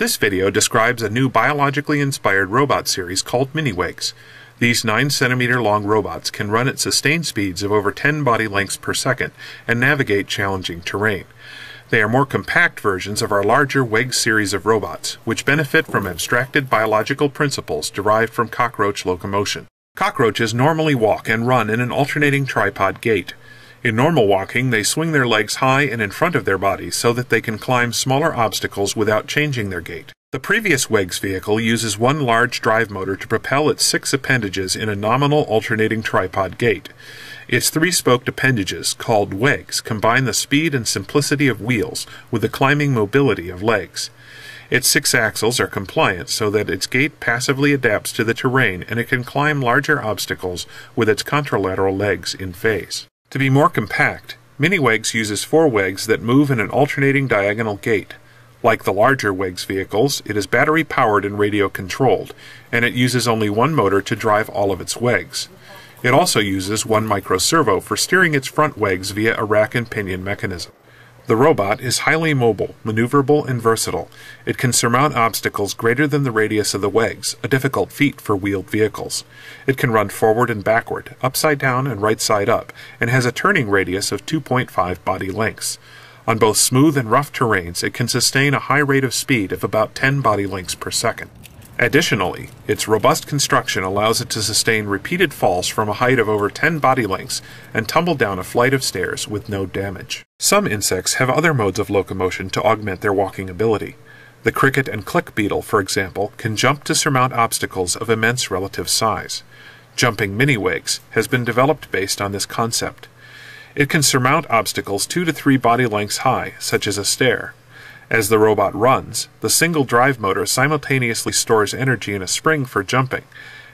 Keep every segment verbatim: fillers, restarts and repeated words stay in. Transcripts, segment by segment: This video describes a new biologically inspired robot series called Mini-Whegs. These nine centimeter long robots can run at sustained speeds of over ten body lengths per second and navigate challenging terrain. They are more compact versions of our larger Whegs series of robots, which benefit from abstracted biological principles derived from cockroach locomotion. Cockroaches normally walk and run in an alternating tripod gait. In normal walking, they swing their legs high and in front of their bodies so that they can climb smaller obstacles without changing their gait. The previous Whegs vehicle uses one large drive motor to propel its six appendages in a nominal alternating tripod gait. Its three-spoked appendages, called Whegs, combine the speed and simplicity of wheels with the climbing mobility of legs. Its six axles are compliant so that its gait passively adapts to the terrain and it can climb larger obstacles with its contralateral legs in phase. To be more compact, Mini-Whegs uses four Whegs that move in an alternating diagonal gait. Like the larger Whegs vehicles, it is battery-powered and radio-controlled, and it uses only one motor to drive all of its Whegs. It also uses one microservo for steering its front Whegs via a rack and pinion mechanism. The robot is highly mobile, maneuverable, and versatile. It can surmount obstacles greater than the radius of the Whegs, a difficult feat for wheeled vehicles. It can run forward and backward, upside down and right side up, and has a turning radius of two point five body lengths. On both smooth and rough terrains, it can sustain a high rate of speed of about ten body lengths per second. Additionally, its robust construction allows it to sustain repeated falls from a height of over ten body lengths and tumble down a flight of stairs with no damage. Some insects have other modes of locomotion to augment their walking ability. The cricket and click beetle, for example, can jump to surmount obstacles of immense relative size. Jumping Mini-Whegs has been developed based on this concept. It can surmount obstacles two to three body lengths high, such as a stair. As the robot runs, the single drive motor simultaneously stores energy in a spring for jumping.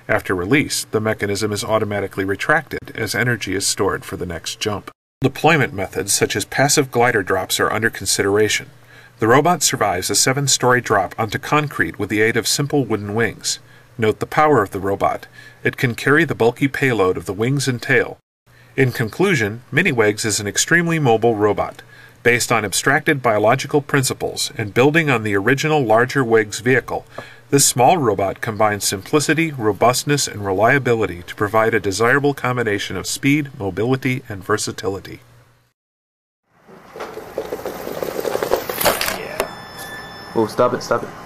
After release, the mechanism is automatically retracted as energy is stored for the next jump. Deployment methods such as passive glider drops are under consideration. The robot survives a seven-story drop onto concrete with the aid of simple wooden wings. Note the power of the robot. It can carry the bulky payload of the wings and tail. In conclusion, Mini-Whegs is an extremely mobile robot. Based on abstracted biological principles and building on the original larger Whegs vehicle, this small robot combines simplicity, robustness, and reliability to provide a desirable combination of speed, mobility, and versatility. Yeah. Oh, stop it, stop it.